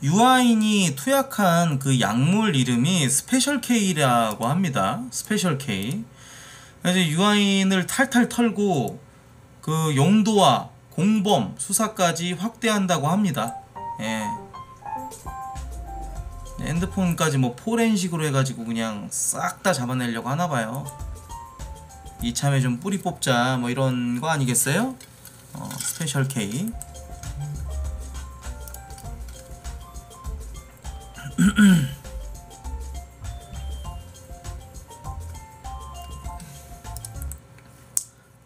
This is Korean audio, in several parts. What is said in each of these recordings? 유아인이 투약한 그 약물 이름이 스페셜 K라고 합니다. 스페셜 K. 그래서 유아인을 탈탈 털고 그 용도와 공범 수사까지 확대한다고 합니다. 예. 핸드폰까지 뭐 포렌식으로 해가지고 그냥 싹 다 잡아내려고 하나봐요. 이참에 좀 뿌리 뽑자 뭐 이런 거 아니겠어요? 스페셜 K.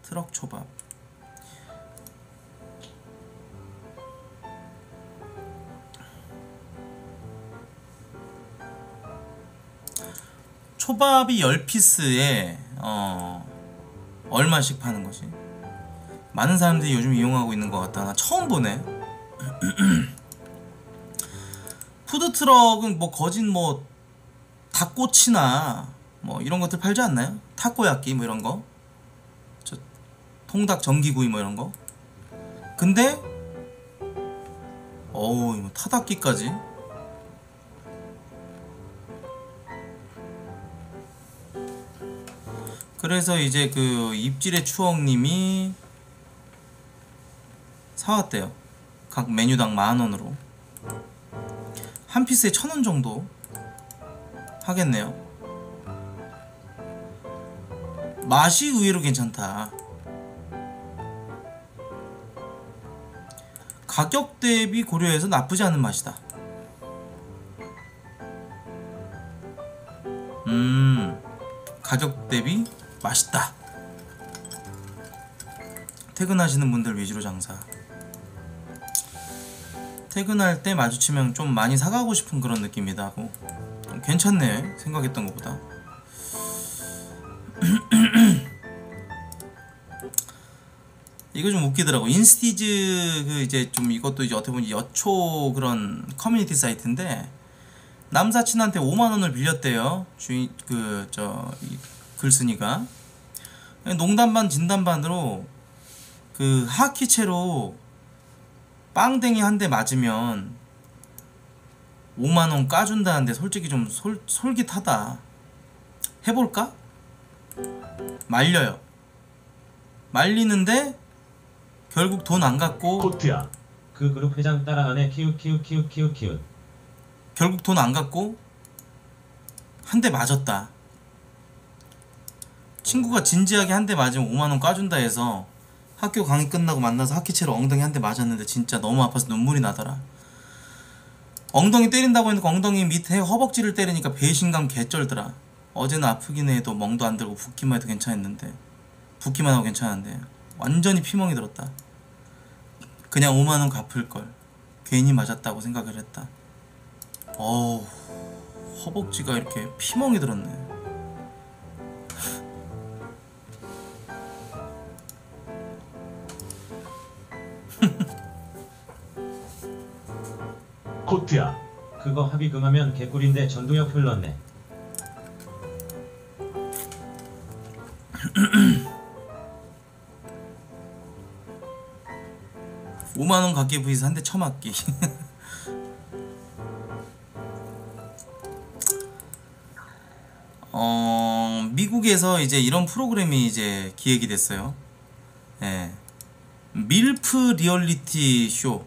트럭 초밥. 초밥이 10피스에 얼마씩 파는 거지? 많은 사람들이 요즘 이용하고 있는 것 같다. 나 처음 보네. 푸드트럭은 뭐 거진 뭐 닭꼬치나 뭐 이런 것들 팔지 않나요? 타코야끼 뭐 이런 거, 저 통닭 전기구이 뭐 이런 거. 근데 어우 이거 타닭기까지. 그래서 이제 그 입질의 추억님이 사왔대요. 각 메뉴당 10,000원으로. 한 피스에 1,000원 정도 하겠네요. 맛이 의외로 괜찮다. 가격 대비 고려해서 나쁘지 않은 맛이다. 가격 대비 맛있다. 퇴근하시는 분들 위주로 장사. 퇴근할 때 마주치면 좀 많이 사가고 싶은 그런 느낌이다. 하고 괜찮네, 생각했던 것보다. 이거 좀 웃기더라고. 인스티즈 그 이제 좀 이것도 이제 어떻게 보면 여초 그런 커뮤니티 사이트인데, 남사친한테 5만 원을 빌렸대요. 주인 그 저 글쓴이가 농담반 진담반으로 그 하키채로 빵댕이 한 대 맞으면 5만 원 까준다는데 솔직히 좀 솔깃하다. 해볼까? 말려요. 말리는데 결국 돈 안 갖고 코트야. 그 그룹 회장 따라가네. 키우. 결국 돈 안 갖고 한 대 맞았다. 친구가 진지하게 한 대 맞으면 5만 원 까준다 해서 학교 강의 끝나고 만나서 하키채로 엉덩이 한 대 맞았는데 진짜 너무 아파서 눈물이 나더라. 엉덩이 때린다고 해놓고 엉덩이 밑에 허벅지를 때리니까 배신감 개쩔더라. 어제는 아프긴 해도 멍도 안 들고 붓기만 해도 괜찮았는데, 붓기만 하고 괜찮았는데 완전히 피멍이 들었다. 그냥 5만 원 갚을걸. 괜히 맞았다고 생각을 했다. 어우, 허벅지가 이렇게 피멍이 들었네. 코트야. 그거 합의금하면 개꿀인데 전두엽 흘렀네. 5만 원 갖게 부위에서 한 대 쳐맞기. 미국에서 이제 이런 프로그램이 이제 기획이 됐어요. 예. 밀프 리얼리티 쇼.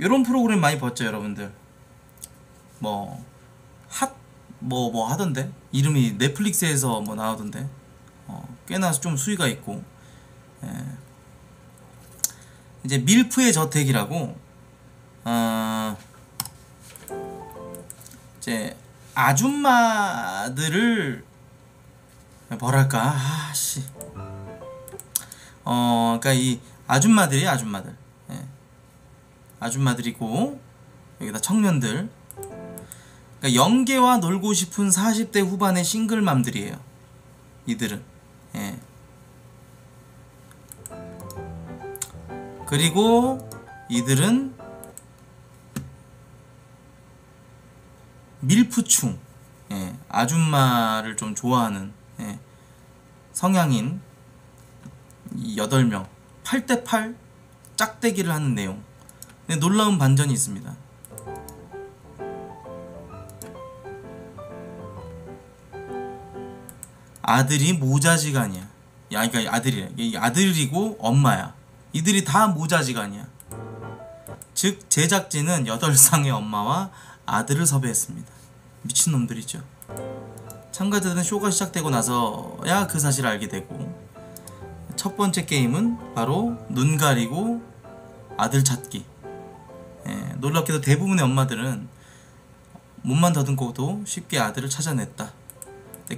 요런 프로그램 많이 봤죠, 여러분들? 뭐, 뭐 하던데? 이름이 넷플릭스에서 뭐 나오던데? 꽤나 좀 수위가 있고. 예. 이제 밀프의 저택이라고, 이제 아줌마들을, 뭐랄까, 아씨. 그니까 이 아줌마들이에요, 아줌마들. 아줌마들이고 여기다 청년들. 그러니까 영계와 놀고 싶은 40대 후반의 싱글맘들이에요, 이들은. 예. 그리고 이들은 밀프충. 예. 아줌마를 좀 좋아하는, 예. 성향인 8명 8대8 짝대기를 하는 내용. 근데 놀라운 반전이 있습니다. 아들이 모자지간이야. 야, 그러니까 아들이래. 아들이고 엄마야. 이들이 다 모자지간이야. 즉 제작진은 8쌍의 엄마와 아들을 섭외했습니다. 미친놈들이죠. 참가자들은 쇼가 시작되고 나서야 그 사실을 알게 되고, 첫 번째 게임은 바로 눈 가리고 아들 찾기. 예, 놀랍게도 대부분의 엄마들은 몸만 더듬고도 쉽게 아들을 찾아냈다.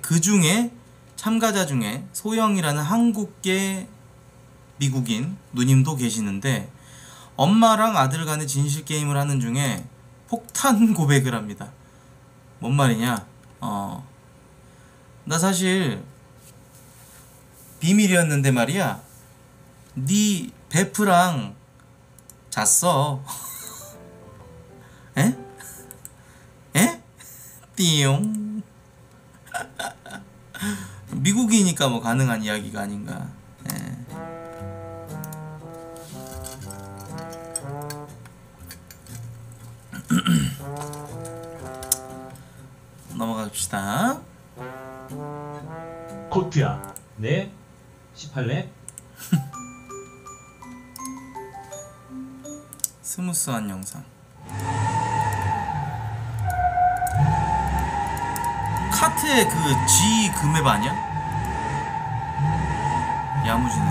그 중에 참가자 중에 소영이라는 한국계 미국인 누님도 계시는데, 엄마랑 아들 간의 진실 게임을 하는 중에 폭탄 고백을 합니다. 뭔 말이냐? 나 사실 비밀이었는데 말이야, 네 베프랑 잤어. 에? 에? 띠용. 미국이니까 뭐 가능한 이야기가 아닌가. 예. 넘어갑시다. 코트야. 네. 18렙. 스무스한 영상. 카트의 그 G 금액 아니야? 야무지네.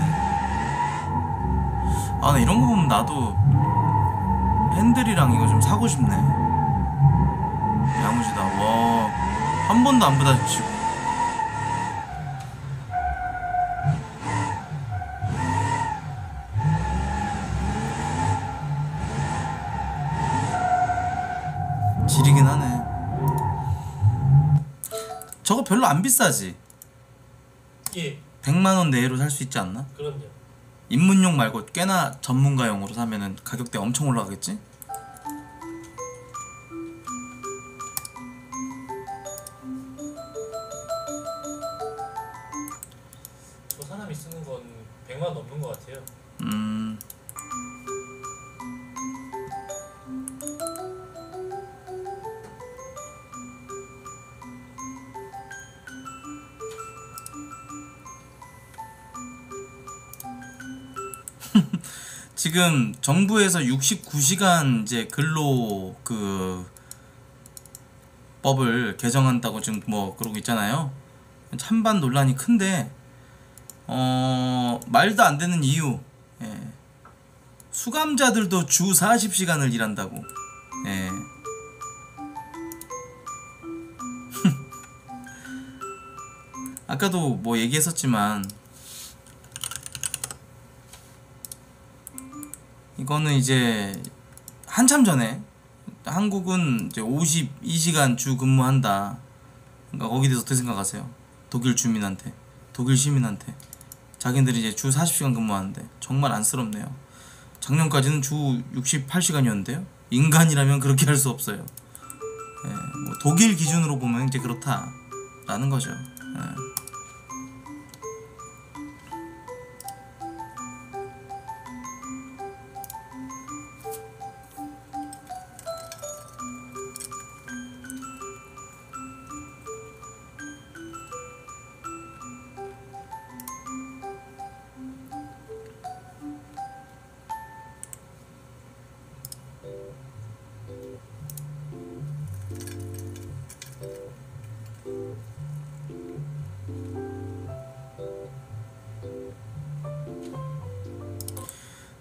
아, 나 이런 거 보면 나도 핸들이랑 이거 좀 사고 싶네. 야무지다. 와, 한 번도 안 부딪히고. 지리긴 하네. 저거 별로 안 비싸지? 예. 100만원 내외로 살 수 있지 않나? 그럼요. 입문용 말고 꽤나 전문가용으로 사면은 가격대 엄청 올라가겠지? 저 사람이 쓰는 건 100만원 넘는 것 같아요. 지금 정부에서 69시간 이제 근로 그 법을 개정한다고 지금 뭐 그러고 있잖아요. 찬반 논란이 큰데, 말도 안 되는 이유. 예. 수감자들도 주 40시간을 일한다고. 예. 아까도 뭐 얘기했었지만, 이거는 이제 한참 전에 한국은 이제 52시간 주 근무한다. 그러니까 거기에 대해서 어떻게 생각하세요? 독일 주민한테, 독일 시민한테 자기들이 이제 주 40시간 근무하는데 정말 안쓰럽네요. 작년까지는 주 68시간이었는데요. 인간이라면 그렇게 할 수 없어요. 예, 뭐 독일 기준으로 보면 이제 그렇다라는 거죠. 예.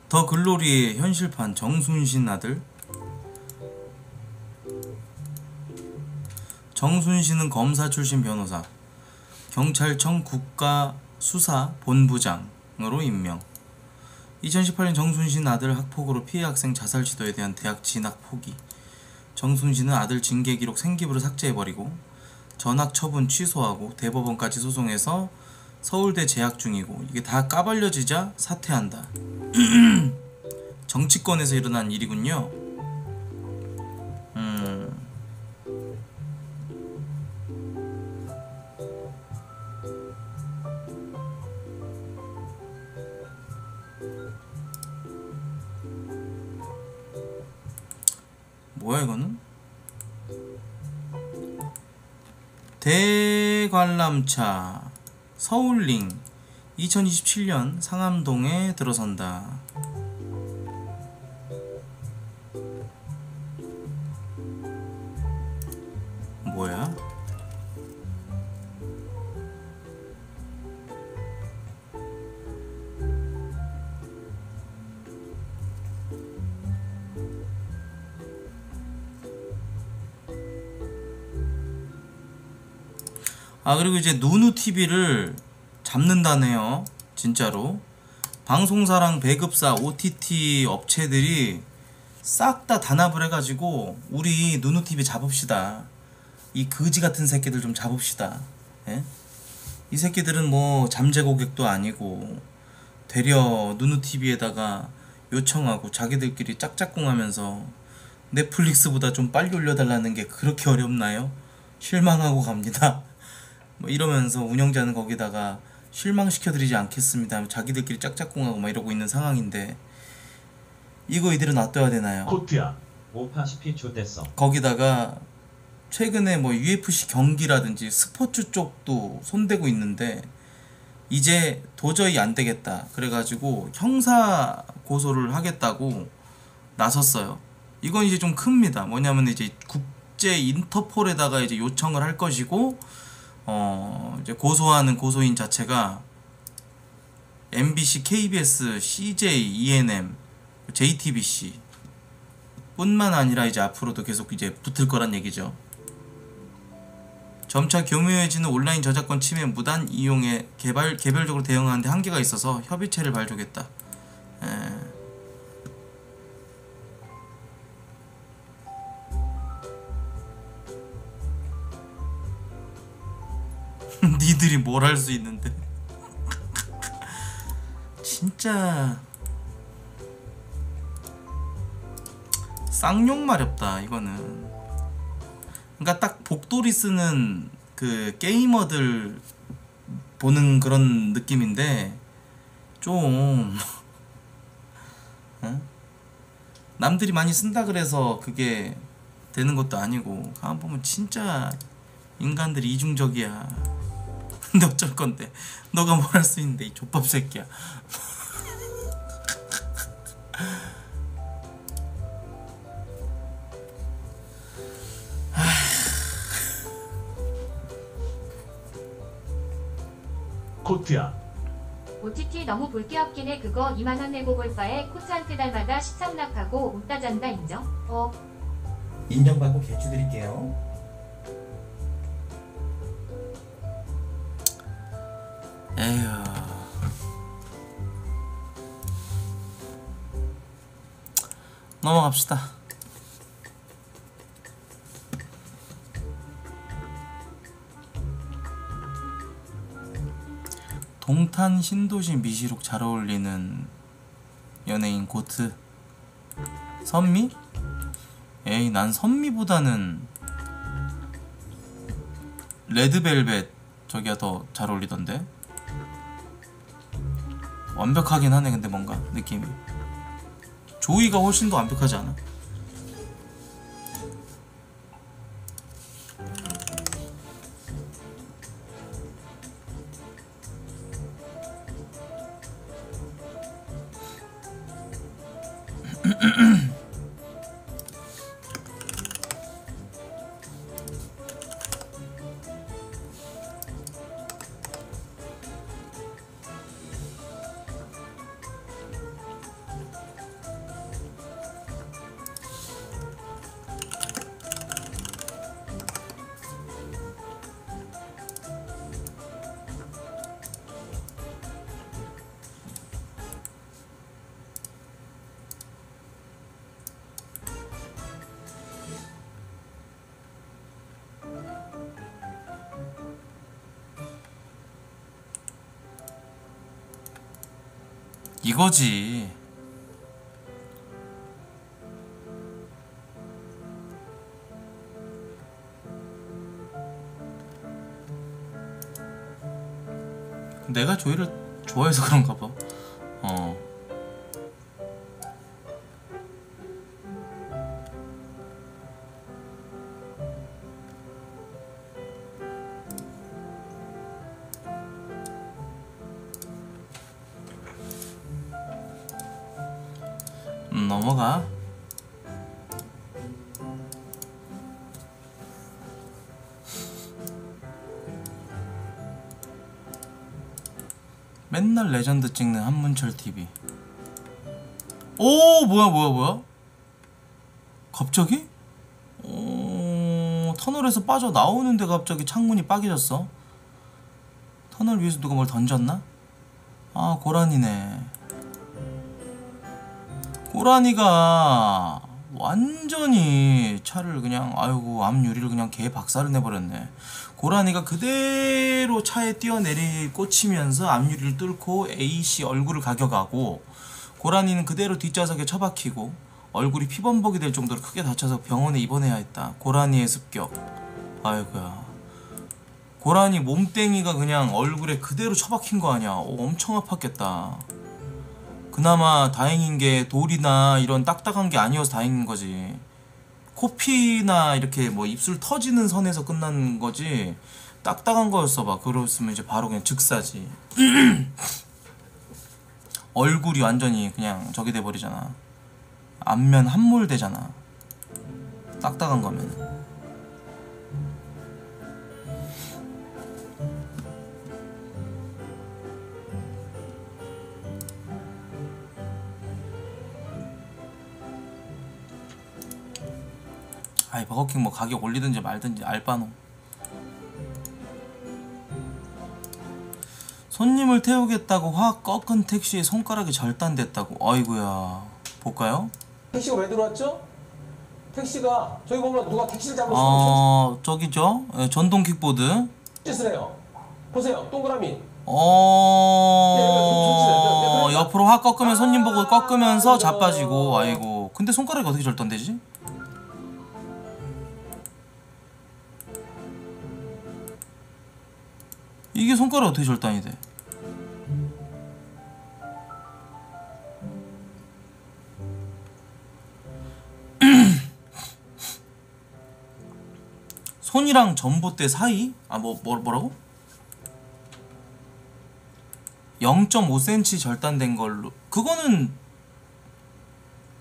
더 글로리의 현실판 정순신 아들. 정순신은 검사 출신 변호사, 경찰청 국가수사본부장으로 임명. 2018년 정순신 아들 학폭으로 피해 학생 자살 시도에 대한 대학 진학 포기. 정순신은 아들 징계 기록 생기부를 삭제해버리고 전학 처분 취소하고 대법원까지 소송해서 서울대 재학 중이고, 이게 다 까발려지자 사퇴한다. 정치권에서 일어난 일이군요. 뭐야 이거는? 대관람차 서울링 2027년 상암동에 들어선다. 뭐야? 아, 그리고 이제 누누TV를 잡는다네요. 진짜로 방송사랑 배급사 OTT 업체들이 싹 다 단합을 해가지고 우리 누누TV 잡읍시다, 이 거지 같은 새끼들 좀 잡읍시다. 예? 이 새끼들은 뭐 잠재 고객도 아니고 되려 누누TV에다가 요청하고 자기들끼리 짝짝꿍하면서 넷플릭스보다 좀 빨리 올려달라는 게 그렇게 어렵나요? 실망하고 갑니다. 뭐 이러면서 운영자는 거기다가 실망시켜드리지 않겠습니다. 자기들끼리 짝짝꿍하고 막 이러고 있는 상황인데 이거 이대로 놔둬야 되나요? 코트야, 오파시피 초대서. 거기다가 최근에 뭐 UFC 경기라든지 스포츠 쪽도 손대고 있는데 이제 도저히 안 되겠다. 그래가지고 형사 고소를 하겠다고 나섰어요. 이건 이제 좀 큽니다. 뭐냐면 이제 국제 인터폴에다가 이제 요청을 할 것이고. 이제 고소하는 고소인 자체가 MBC, KBS, CJ, ENM, JTBC 뿐만 아니라 이제 앞으로도 계속 이제 붙을 거란 얘기죠. 점차 교묘해지는 온라인 저작권 침해 무단 이용에 개별적으로 대응하는데 한계가 있어서 협의체를 발족했다. 니들이 뭘 할 수 있는데. 진짜 쌍욕 마렵다 이거는. 그러니까 딱 복돌이 쓰는 그 게이머들 보는 그런 느낌인데 좀 어? 남들이 많이 쓴다 그래서 그게 되는 것도 아니고 가만 보면 진짜 인간들이 이중적이야. 근데 어쩔 건데 너가 뭘 할 수 있는데 이 족밥 새끼야. 코트야. OTT 너무 볼 게 없긴 해. 그거 2만원 내고 볼 바에 코트한테 달마다 13락하고 웃다잔다. 인정? 인정받고 개추 드릴게요. 에휴. 넘어갑시다. 동탄 신도시 미시록 잘 어울리는 연예인 고트. 선미? 에이, 난 선미보다는 레드벨벳 저기가 더 잘 어울리던데. 완벽하긴 하네. 근데 뭔가 느낌이 조이가 훨씬 더 완벽하지 않아? 이거지. 내가 조이를 좋아해서 그런가 봐. 넘어가. 맨날 레전드 찍는 한문철TV. 오, 뭐야 갑자기? 터널에서 빠져나오는데 갑자기 창문이 빠개졌어. 터널 위에서 누가 뭘 던졌나? 아, 고라니네. 고라니가 완전히 차를 그냥, 아이고, 앞유리를 그냥 개 박살을 내버렸네. 고라니가 그대로 차에 뛰어내리 꽂히면서 앞유리를 뚫고 A씨 얼굴을 가격하고, 고라니는 그대로 뒷좌석에 처박히고 얼굴이 피범벅이 될 정도로 크게 다쳐서 병원에 입원해야 했다. 고라니의 습격. 아이고야. 고라니 몸땡이가 그냥 얼굴에 그대로 처박힌 거 아니야. 오, 엄청 아팠겠다. 그나마 다행인 게 돌이나 이런 딱딱한 게 아니어서 다행인 거지. 코피나 이렇게 뭐 입술 터지는 선에서 끝난 거지. 딱딱한 거였어 봐. 그랬으면 이제 바로 그냥 즉사지. 얼굴이 완전히 그냥 저기 돼버리잖아. 안면 함몰되잖아. 딱딱한 거면. 아이, 버거킹 뭐 가격 올리든지 말든지 알바노. 손님을 태우겠다고 확 꺾은 택시에 손가락이 절단됐다고. 아이고야. 볼까요? 택시가 왜 들어왔죠? 택시가 저희 보면 누가 택시를 잡을 수 없죠. 저기죠? 네, 전동 킥보드. 짓을 해요. 보세요, 동그라미. 네, 옆으로 확 꺾으면 손님 보고 꺾으면서 자빠지고. 아이고. 근데 손가락이 어떻게 절단되지? 이게 손가락이 어떻게 절단이 돼? 손이랑 전봇대 사이? 아, 뭐라고? 0.5cm 절단된 걸로. 그거는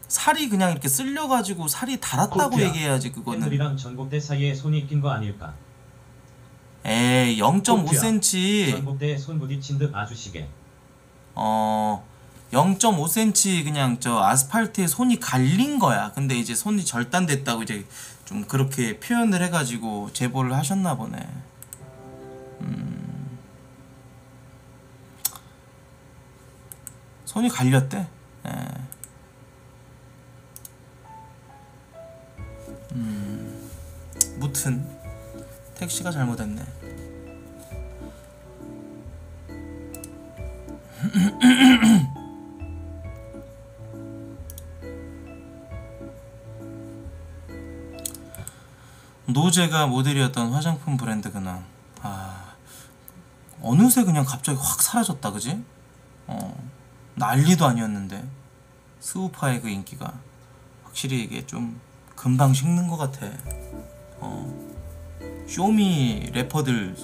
살이 그냥 이렇게 쓸려가지고 살이 달았다고 코트야. 얘기해야지. 그거는 핸들이랑 전봇대 사이에 손이 낀 거 아닐까? 에이, 0.5cm. 전봇대에 손 부딪힌 듯 아주시게. 0.5cm 그냥 저 아스팔트에 손이 갈린 거야. 근데 이제 손이 절단됐다고 이제 좀 그렇게 표현을 해가지고 제보를 하셨나 보네. 손이 갈렸대. 예. 무튼 택시가 잘못했네. 노제가 모델이었던 화장품 브랜드 근황. 아, 어느새 그냥 갑자기 확 사라졌다, 그지? 난리도 아니었는데 스우파의 그 인기가 확실히 이게 좀 금방 식는 것 같아. 쇼미 래퍼들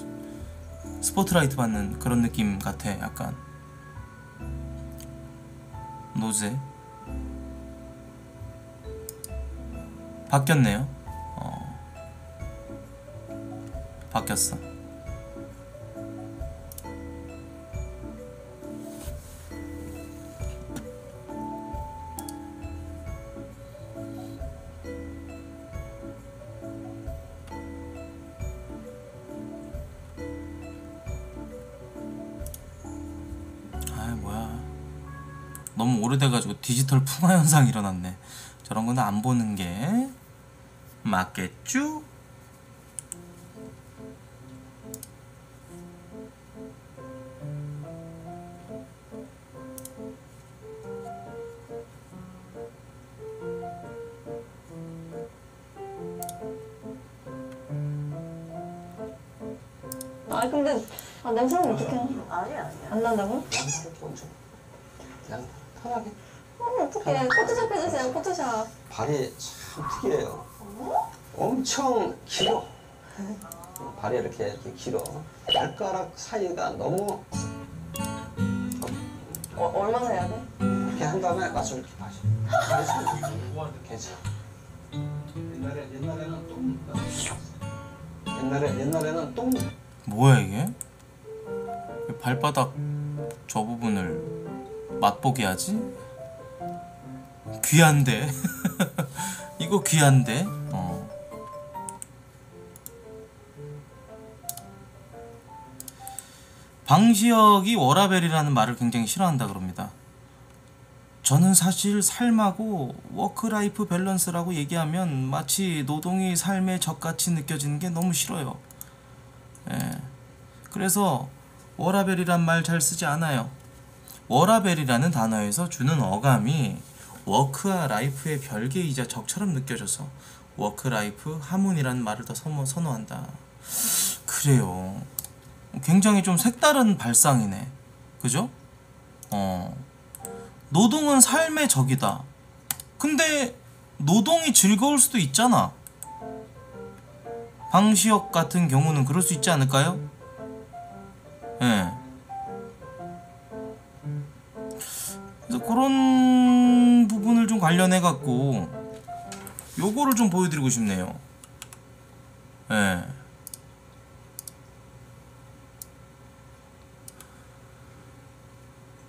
스포트라이트 받는 그런 느낌 같아, 약간. 노제 바뀌었네요. 바뀌었어. 아, 뭐야. 너무 오래돼가지고 디지털 풍화 현상 일어났네. 저런 건 안 보는 게 맞겠죠? 아, 근데 아, 냄새는 어떻게 해? 아니야. 안 난다고? 그냥 편하게. 어떡해. 포토샵 해주세요, 포토샵. 발이 참 특이해요. 엄청 길어. 발이 이렇게 길어. 발가락 사이가 너무. 얼마나 해야 돼? 이렇게 한 다음에 마셔 이렇게 마셔. 괜찮아. 옛날에는 똥. 옛날에는 똥. 뭐야 이게? 발바닥 저 부분을 맛보게 하지? 귀한데. 이거 귀한데. 방시혁이 워라벨이라는 말을 굉장히 싫어한다 그럽니다. 저는 사실 삶하고 워크라이프 밸런스라고 얘기하면 마치 노동이 삶의 적같이 느껴지는 게 너무 싫어요. 예. 그래서 워라벨이란 말 잘 쓰지 않아요. 워라벨이라는 단어에서 주는 어감이 워크와 라이프의 별개이자 적처럼 느껴져서 워크라이프 하모니라는 말을 더 선호한다. 그래요. 굉장히 좀 색다른 발상이네. 그죠? 노동은 삶의 적이다. 근데 노동이 즐거울 수도 있잖아. 방시혁 같은 경우는 그럴 수 있지 않을까요? 예. 그래서 그런 부분을 좀 관련해갖고 요거를 좀 보여드리고 싶네요. 예.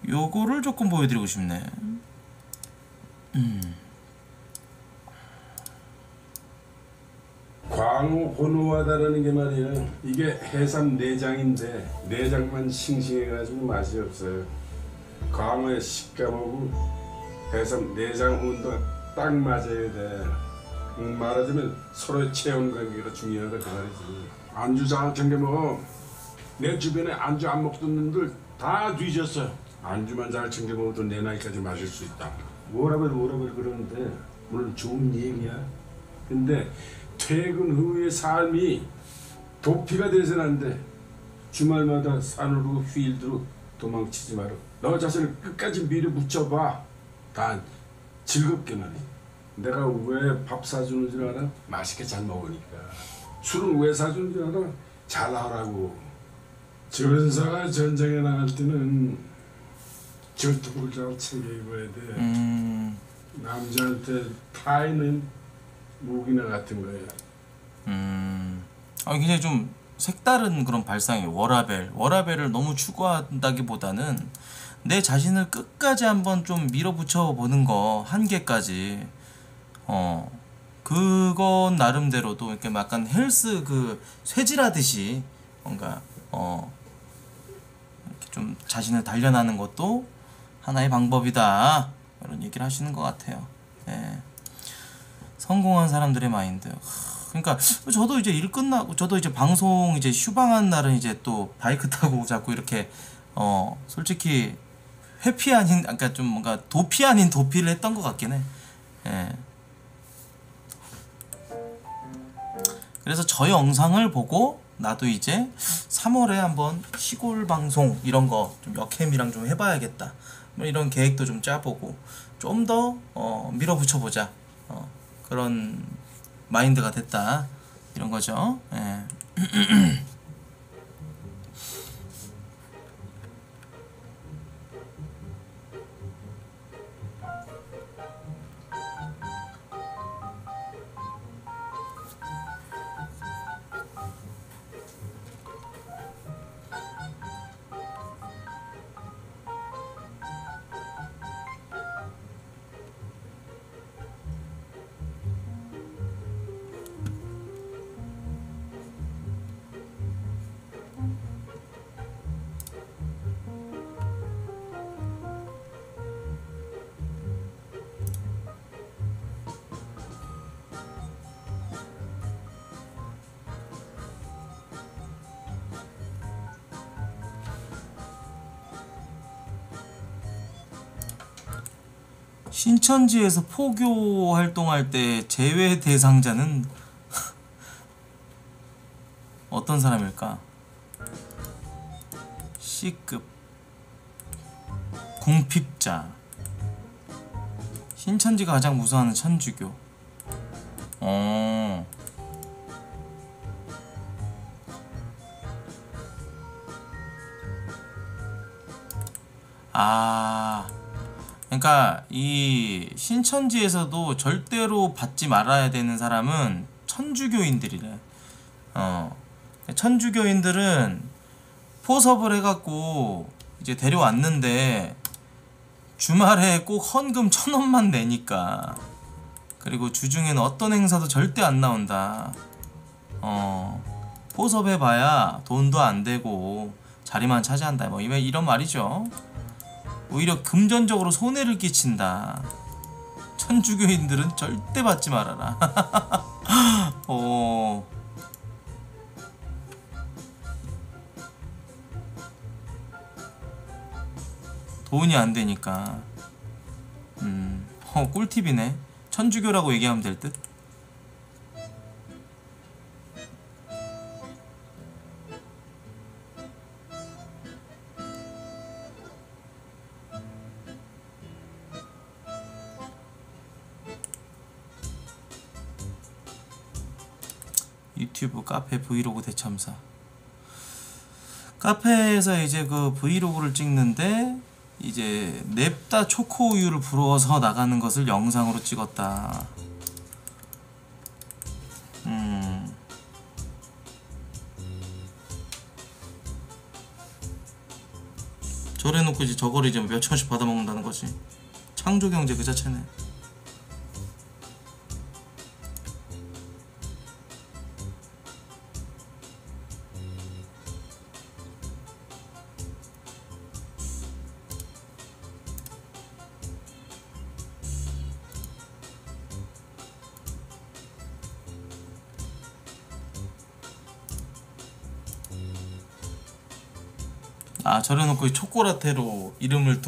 요거를 조금 보여드리고 싶네. 광우 혼우하다라는 게 말이야. 이게 해삼 내장인데 내장만 싱싱해가지고 맛이 없어요. 광어의 식감하고 해삼 내장 혼도 딱 맞아야 돼. 말하자면 서로의 체온 관계가 중요하다 그 말이지. 안주 잘 챙겨 먹어. 내 주변에 안주 안 먹던 놈들 다 뒤졌어. 안주만 잘 챙겨 먹어도 내 나이까지 마실 수 있다. 워라벨 그러는데 물론 좋은 얘기야. 근데 퇴근 후의 삶이 도피가 돼서는 안 돼. 주말마다 산으로 휠드로 도망치지 마라. 너 자신을 끝까지 밀어붙여봐. 단 즐겁게만 해. 내가 왜 밥 사주는 줄 알아? 맛있게 잘 먹으니까. 술은 왜 사주는 줄 알아? 잘하라고. 전사가 전쟁에 나갈 때는 절뚝을 잘 챙겨 입어야 돼. 남자한테 타이는 무기나 같은 거야. 아, 굉장히 좀 색다른 그런 발상이에요. 워라벨을 너무 추구한다기보다는 내 자신을 끝까지 한번 좀 밀어붙여 보는 거 한계까지. 그건 나름대로도 이렇게 약간 헬스 그 쇠질하듯이 뭔가 이렇게 좀 자신을 단련하는 것도 하나의 방법이다 이런 얘기를 하시는 것 같아요. 예. 성공한 사람들의 마인드. 그러니까 저도 이제 일 끝나고 저도 이제 방송 이제 휴방한 날은 이제 또 바이크 타고 자꾸 이렇게 솔직히 회피 아닌 그러니까 좀 뭔가 도피 아닌 도피를 했던 것 같긴 해. 예. 그래서 저 영상을 보고 나도 이제 3월에 한번 시골 방송 이런 거 좀 역캠이랑 좀 해봐야겠다. 이런 계획도 좀 짜보고 좀 더 밀어붙여보자 그런 마인드가 됐다 이런 거죠. 예. 신천지에서 포교 활동할 때 제외 대상자는 어떤 사람일까? C급 궁핍자. 신천지가 가장 무서워하는 천주교. 그러니까 이 신천지에서도 절대로 받지 말아야 되는 사람은 천주교인들이래. 천주교인들은 포섭을 해갖고 이제 데려왔는데 주말에 꼭 헌금 1,000원만 내니까, 그리고 주중에는 어떤 행사도 절대 안 나온다. 포섭해봐야 돈도 안 되고 자리만 차지한다, 뭐 이런 말이죠. 오히려 금전적으로 손해를 끼친다. 천주교인들은 절대 받지 말아라. 돈이 안 되니까. 꿀팁이네. 천주교라고 얘기하면 될 듯. 유튜브 카페 브이로그 대참사. 카페에서 이제 그 브이로그를 찍는데 이제 냅다 초코우유를 부어서 나가는 것을 영상으로 찍었다. 저래놓고 이제 저거를 이제 몇 천씩 받아먹는다는 거지. 창조경제 그 자체네. 아, 저래놓고 초코라테로 이름을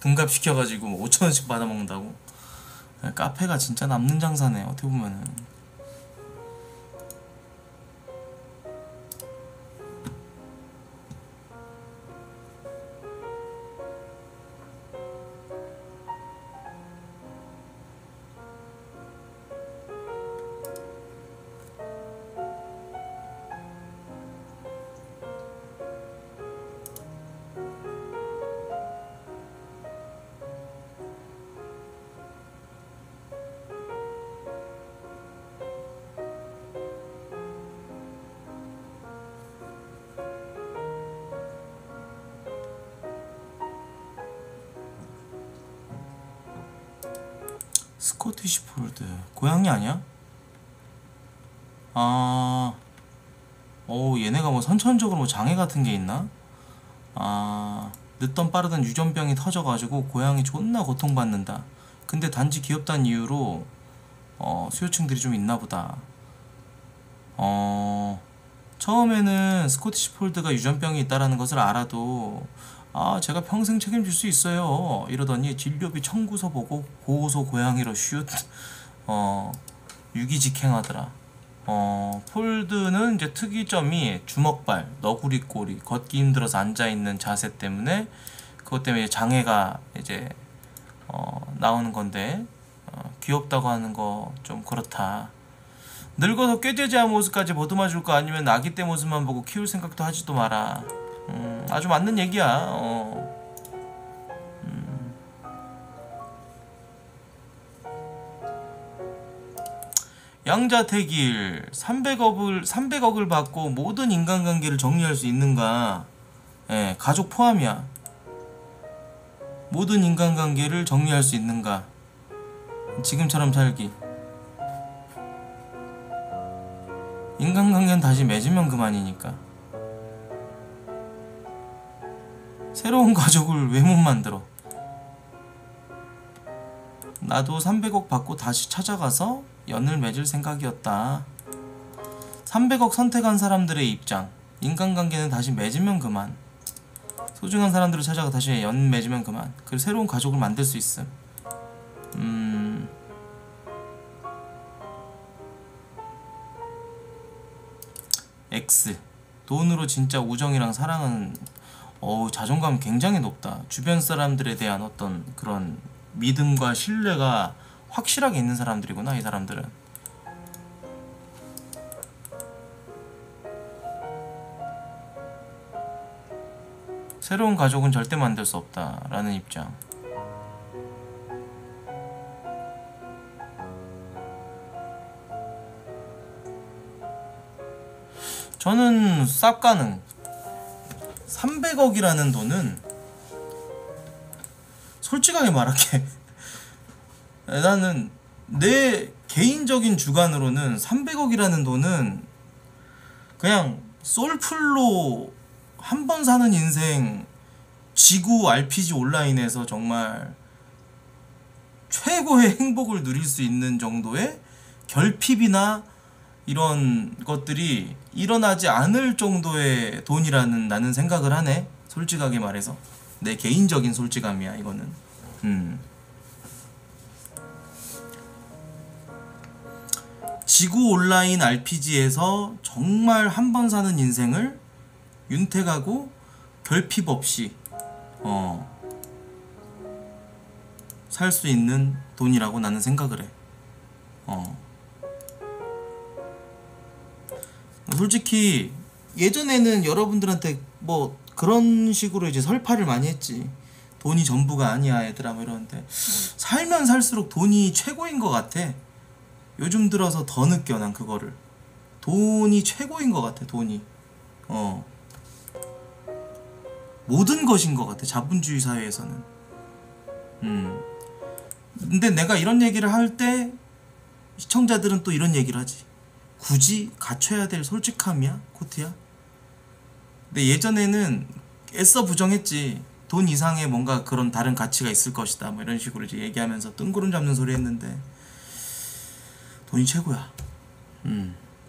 둔갑시켜가지고 5,000원씩 받아먹는다고? 카페가 진짜 남는 장사네, 어떻게 보면은. 스코티시 폴드 고양이 아니야? 얘네가 뭐 선천적으로 뭐 장애 같은 게 있나? 늦던 빠르던 유전병이 터져가지고 고양이 존나 고통받는다. 근데 단지 귀엽다는 이유로 수요층들이 좀 있나보다. 처음에는 스코티시 폴드가 유전병이 있다라는 것을 알아도 제가 평생 책임질 수 있어요 이러더니 진료비 청구서 보고 보호소 고양이로 슛 유기직행하더라. 폴드는 이제 특이점이 주먹발, 너구리꼬리, 걷기 힘들어서 앉아있는 자세 때문에, 그것 때문에 장애가 이제 나오는 건데, 귀엽다고 하는 거 좀 그렇다. 늙어서 꾀죄죄한 모습까지 보듬어줄 거 아니면 아기 때 모습만 보고 키울 생각도 하지도 마라. 아주 맞는 얘기야. 양자택일. 300억을 받고 모든 인간관계를 정리할 수 있는가? 예, 가족 포함이야. 모든 인간관계를 정리할 수 있는가? 지금처럼 살기. 인간관계는 다시 맺으면 그만이니까. 새로운 가족을 왜 못 만들어? 나도 300억 받고 다시 찾아가서 연을 맺을 생각이었다. 300억 선택한 사람들의 입장. 인간관계는 다시 맺으면 그만. 소중한 사람들을 찾아가 다시 연 맺으면 그만. 그리고 새로운 가족을 만들 수 있음. X. 돈으로 진짜 우정이랑 사랑은 자존감이 굉장히 높다. 주변 사람들에 대한 어떤 그런 믿음과 신뢰가 확실하게 있는 사람들이구나, 이 사람들은. 새로운 가족은 절대 만들 수 없다라는 입장. 저는 쌉 가능. 300억이라는 돈은 솔직하게 말할게. 나는 내 개인적인 주관으로는 300억이라는 돈은 그냥 솔플로 한 번 사는 인생 지구 RPG 온라인에서 정말 최고의 행복을 누릴 수 있는 정도의 결핍이나 이런 것들이 일어나지 않을 정도의 돈이라는 나는 생각을 하네. 솔직하게 말해서 내 개인적인 솔직함이야 이거는. 지구 온라인 RPG에서 정말 한 번 사는 인생을 윤택하고 결핍 없이 살 수 있는 돈이라고 나는 생각을 해. 솔직히 예전에는 여러분들한테 뭐 그런 식으로 이제 설파를 많이 했지. 돈이 전부가 아니야 얘들아 뭐 이러는데, 살면 살수록 돈이 최고인 것 같아. 요즘 들어서 더 느껴 난 그거를. 돈이 최고인 것 같아. 돈이 모든 것인 것 같아 자본주의 사회에서는. 근데 내가 이런 얘기를 할 때 시청자들은 또 이런 얘기를 하지. 굳이 갖춰야 될 솔직함이야? 코트야? 근데 예전에는 애써 부정했지. 돈 이상의 뭔가 그런 다른 가치가 있을 것이다 뭐 이런 식으로 이제 얘기하면서 뜬구름 잡는 소리 했는데, 돈이 최고야.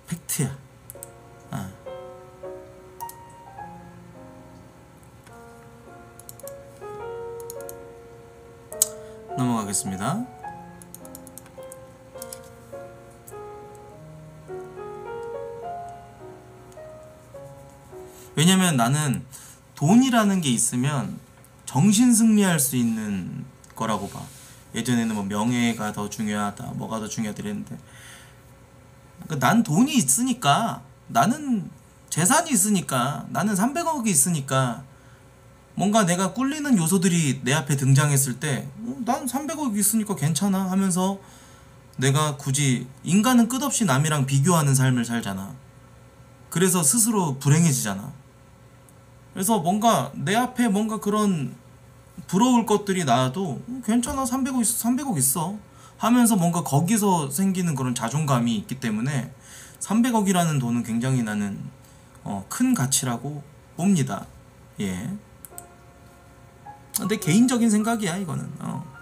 팩트야. 넘어가겠습니다. 왜냐면 나는 돈이라는 게 있으면 정신 승리할 수 있는 거라고 봐. 예전에는 뭐 명예가 더 중요하다 뭐가 더 중요하다 이랬는데, 그러니까 난 돈이 있으니까, 나는 재산이 있으니까, 나는 300억이 있으니까 뭔가 내가 꿀리는 요소들이 내 앞에 등장했을 때 난 300억이 있으니까 괜찮아 하면서 내가 굳이, 인간은 끝없이 남이랑 비교하는 삶을 살잖아. 그래서 스스로 불행해지잖아. 그래서 뭔가 내 앞에 뭔가 그런 부러울 것들이 나와도 괜찮아 300억 있어 300억 있어 하면서 뭔가 거기서 생기는 그런 자존감이 있기 때문에 300억이라는 돈은 굉장히 나는 큰 가치라고 봅니다. 예. 근데 개인적인 생각이야 이거는.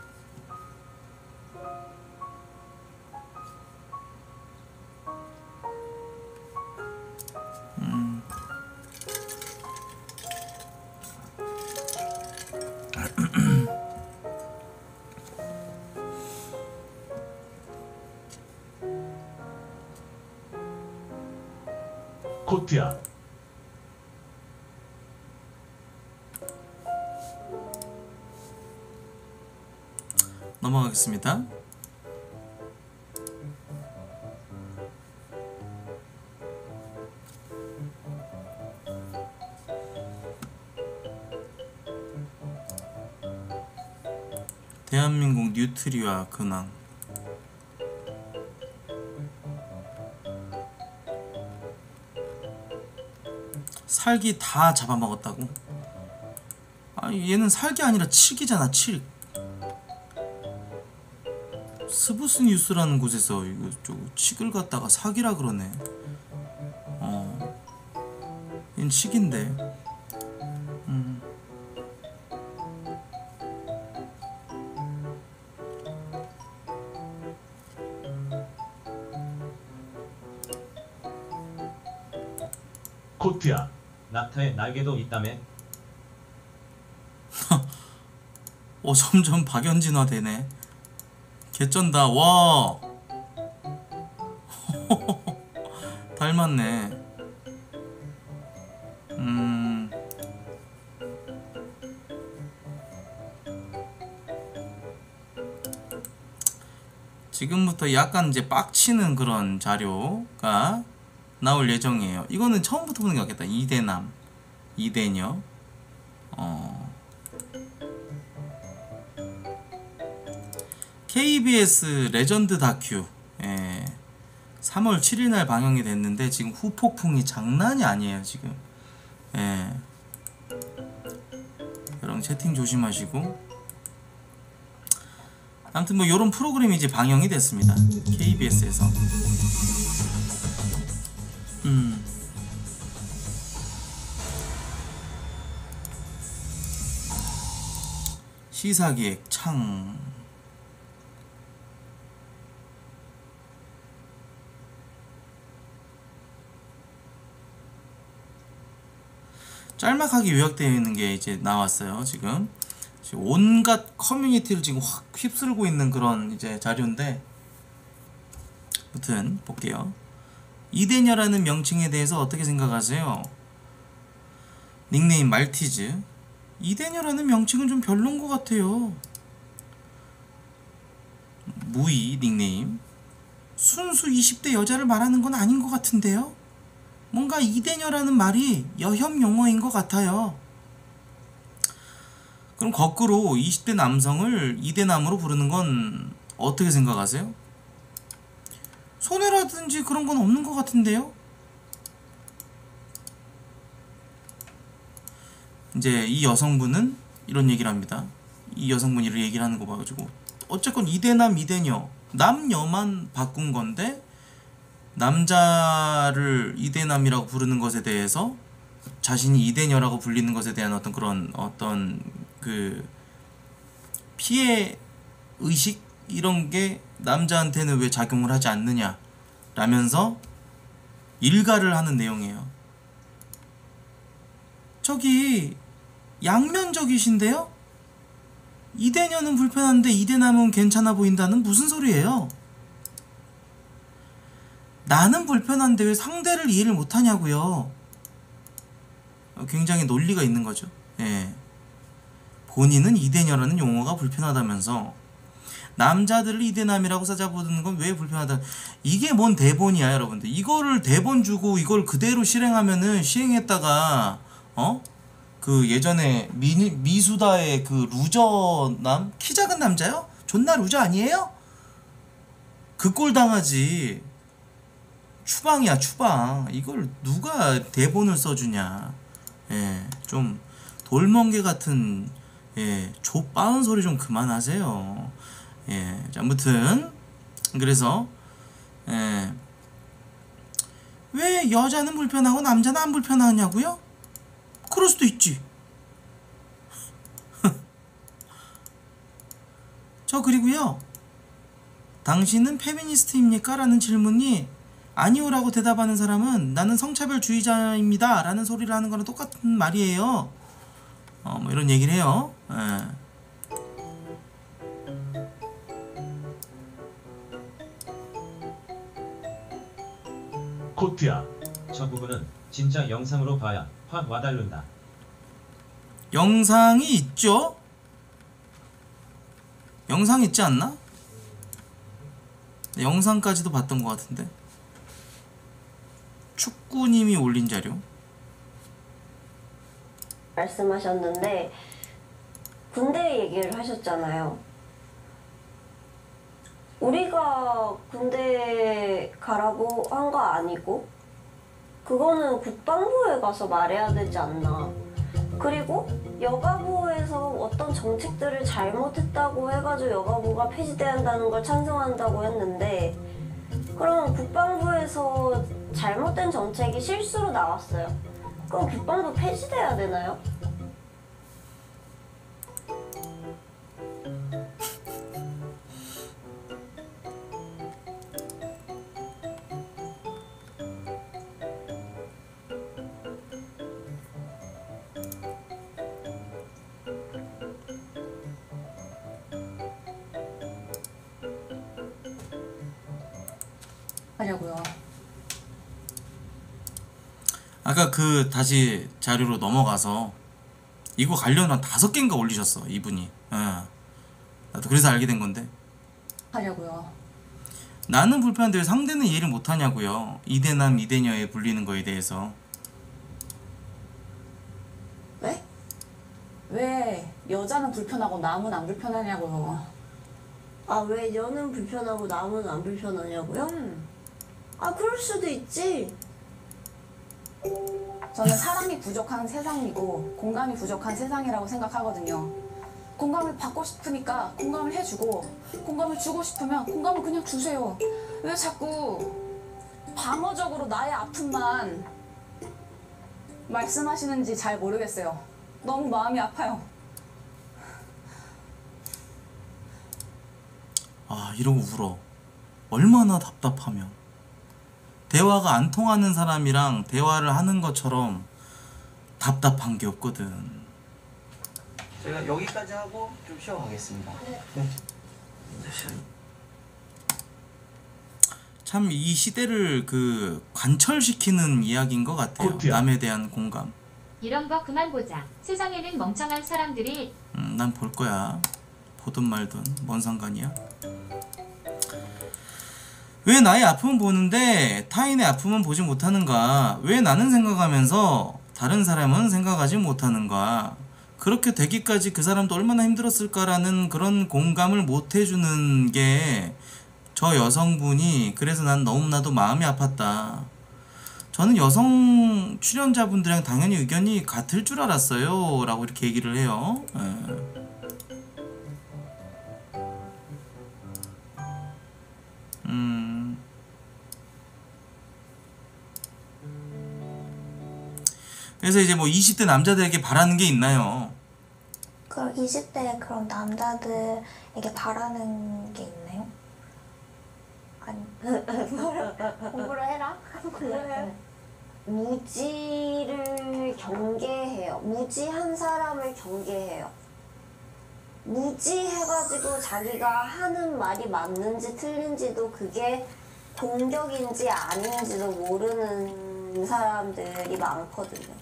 코트야. 넘어가겠습니다. 대한민국 뉴트리와 근황. 살기 다 잡아먹었다고? 아니 얘는 살기 아니라 칠기잖아. 칠. 스브스 뉴스라는 곳에서 이거 칙을 갖다가 사기라 그러네. 얘는 칙인데. 코트야. 낙타의 날개도 있다며. 점점 박연진화 되네. 개쩐다. 와. 닮았네. 지금부터 약간 이제 빡치는 그런 자료가 나올 예정이에요. 이거는 처음부터 보는 게 낫겠다. 이대남, 이대녀. KBS 레전드 다큐. 3월 7일 날 방영이 됐는데 지금 후폭풍이 장난이 아니에요 지금. 예. 여러분 채팅 조심하시고. 아무튼 뭐 요런 프로그램이 이제 방영이 됐습니다. KBS에서. 시사기획 창. 짤막하게 요약되어 있는 게 이제 나왔어요. 지금 온갖 커뮤니티를 지금 확 휩쓸고 있는 그런 이제 자료인데, 아무튼 볼게요. 이대녀라는 명칭에 대해서 어떻게 생각하세요? 닉네임 말티즈. 이대녀라는 명칭은 좀 별론 것 같아요. 무이 닉네임. 순수 20대 여자를 말하는 건 아닌 것 같은데요? 뭔가 이대녀라는 말이 여혐 용어인 것 같아요. 그럼 거꾸로 20대 남성을 이대남으로 부르는 건 어떻게 생각하세요? 손해라든지 그런 건 없는 것 같은데요? 이제 이 여성분은 이런 얘기를 합니다. 이 여성분이 이런 얘기를 하는 거 봐가지고 어쨌건 이대남, 이대녀, 남녀만 바꾼 건데 남자를 이대남이라고 부르는 것에 대해서 자신이 이대녀라고 불리는 것에 대한 어떤 그런 어떤 그 피해 의식 이런 게 남자한테는 왜 작용을 하지 않느냐 라면서 일가를 하는 내용이에요. 저기 양면적이신데요? 이대녀는 불편한데 이대남은 괜찮아 보인다는 무슨 소리예요? 나는 불편한데 왜 상대를 이해를 못하냐고요. 굉장히 논리가 있는 거죠. 예. 본인은 이대녀라는 용어가 불편하다면서 남자들을 이대남이라고 싸잡아두는 건 왜 불편하다. 이게 뭔 대본이야 여러분들. 이거를 대본 주고 이걸 그대로 실행하면은 시행했다가 그 예전에 미수다의 그 루저남? 키 작은 남자요? 존나 루저 아니에요? 그 꼴 당하지. 추방이야 추방. 이걸 누가 대본을 써주냐. 예, 좀 돌멍게 같은, 예, 좆빠은 소리 좀 그만하세요. 예, 자, 아무튼 그래서, 예, 왜 여자는 불편하고 남자는 안 불편하냐고요? 그럴 수도 있지. 저 그리고요, 당신은 페미니스트입니까? 라는 질문이 아니오라고 대답하는 사람은 나는 성차별주의자입니다 라는 소리를 하는 거랑 똑같은 말이에요. 뭐 이런 얘기를 해요. 예. 코트야, 저 부분은 진짜 영상으로 봐야 확 와닿는다. 영상이 있죠? 영상 있지 않나? 영상까지도 봤던 것 같은데. 축구님이 올린 자료. 말씀하셨는데 군대 얘기를 하셨잖아요. 우리가 군대 가라고 한 거 아니고 그거는 국방부에 가서 말해야 되지 않나. 그리고 여가부에서 어떤 정책들을 잘못했다고 해가지고 여가부가 폐지된다는 걸 찬성한다고 했는데 그럼 국방부에서 잘못된 정책이 실수로 나왔어요. 그럼 국방부 폐지돼야 되나요? 하냐고요. 아까 그 다시 자료로 넘어가서 이거 관련한 5개인가 올리셨어 이분이. 어. 나도 그래서 알게 된 건데. 하냐고요. 나는 불편한데 왜 상대는 이해를 못하냐고요. 이대남 이대녀에 불리는 거에 대해서. 네? 왜 여자는 불편하고 남은 안 불편하냐고요. 아, 왜 여는 불편하고 남은 안 불편하냐고요? 아, 그럴 수도 있지. 저는 사람이 부족한 세상이고 공감이 부족한 세상이라고 생각하거든요. 공감을 받고 싶으니까 공감을 해주고, 공감을 주고 싶으면 공감을 그냥 주세요. 왜 자꾸 방어적으로 나의 아픔만 말씀하시는지 잘 모르겠어요. 너무 마음이 아파요. 아, 이러고 울어. 얼마나 답답하면. 대화가 안 통하는 사람이랑 대화를 하는 것처럼 답답한 게 없거든. 제가 여기까지 하고 좀 쉬어가겠습니다. 네. 참 이 시대를 그 관철시키는 이야기인 것 같아요. 그렇지요. 남에 대한 공감. 이런 거 그만 보자. 세상에는 멍청한 사람들이. 난 볼 거야. 보든 말든 뭔 상관이야. 왜 나의 아픔은 보는데 타인의 아픔은 보지 못하는가? 왜 나는 생각하면서 다른 사람은 생각하지 못하는가? 그렇게 되기까지 그 사람도 얼마나 힘들었을까라는 그런 공감을 못 해주는 게 저 여성분이, 그래서 난 너무나도 마음이 아팠다. 저는 여성 출연자분들이랑 당연히 의견이 같을 줄 알았어요 라고 이렇게 얘기를 해요. 네. 그래서 이제 뭐 20대 남자들에게 바라는 게 있나요? 그럼 20대 그런 남자들에게 바라는 게 있나요? 아니, 공부를 해라? 공부를 무지를 경계해요. 무지한 사람을 경계해요. 무지해가지고 자기가 하는 말이 맞는지 틀린지도, 그게 공격인지 아닌지도 모르는 사람들이 많거든요.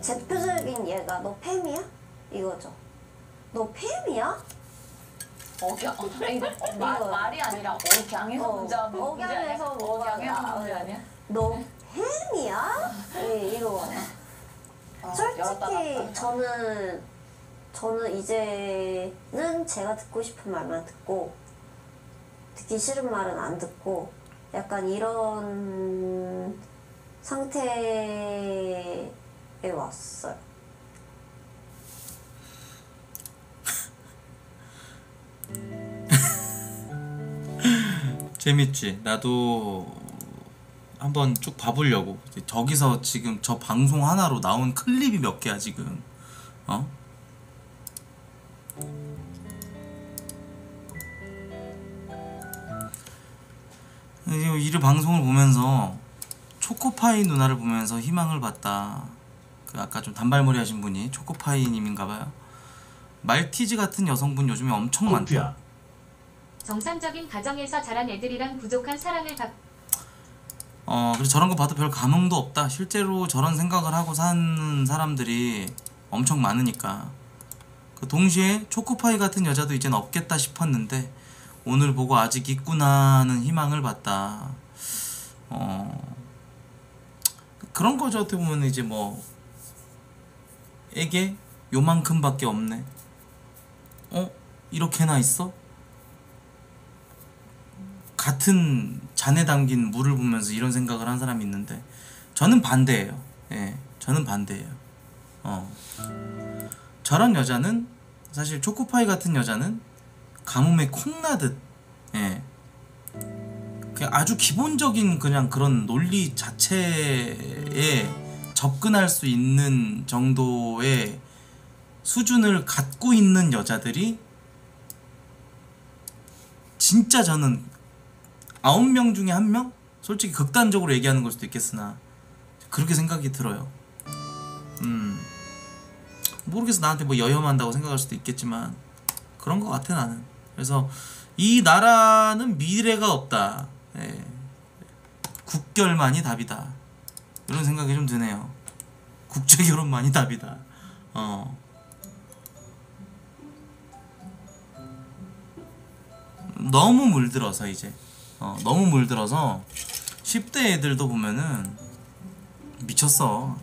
대표적인 얘가 너 팸이야? 이거죠. 너 팸이야? 억양. 말이 아니라 억양에서 억양에서 문제 아니야? 너 햄이야? 네, 이거 솔직히 저는 이제는 제가 듣고 싶은 말만 듣고, 듣기 싫은 말은 안 듣고, 약간 이런 상태에 왔어요. 재밌지? 나도 한번 쭉 봐보려고. 저기서 지금 저 방송 하나로 나온 클립이 몇 개야 지금. 어? 이 방송을 보면서 초코파이 누나를 보면서 희망을 봤다. 그 아까 좀 단발머리 하신 분이 초코파이 님인가봐요. 말티즈 같은 여성분 요즘에 엄청 많다. 정상적인 가정에서 자란 애들이랑 부족한 사랑을 받. 그래서 저런 거 봐도 별 감흥도 없다. 실제로 저런 생각을 하고 사는 사람들이 엄청 많으니까. 그 동시에 초코파이 같은 여자도 이젠 없겠다 싶었는데 오늘 보고 아직 있구나 하는 희망을 봤다. 그런 거죠. 어떻게 보면 이제 뭐 애게 요만큼밖에 없네. 이렇게나 있어? 같은 잔에 담긴 물을 보면서 이런 생각을 한 사람이 있는데, 저는 반대예요. 예, 저는 반대예요. 저런 여자는, 사실 초코파이 같은 여자는 가뭄에 콩나듯, 예, 그냥 아주 기본적인 그냥 그런 논리 자체에 접근할 수 있는 정도의 수준을 갖고 있는 여자들이 진짜, 저는 9명 중에 1명? 솔직히 극단적으로 얘기하는 걸 수도 있겠으나 그렇게 생각이 들어요. 모르겠어. 나한테 뭐 여혐한다고 생각할 수도 있겠지만 그런 것 같아 나는. 그래서 이 나라는 미래가 없다. 예. 국결만이 답이다. 이런 생각이 좀 드네요. 국제결혼만이 답이다. 너무 물들어서 이제 너무 물들어서 10대 애들도 보면은 미쳤어.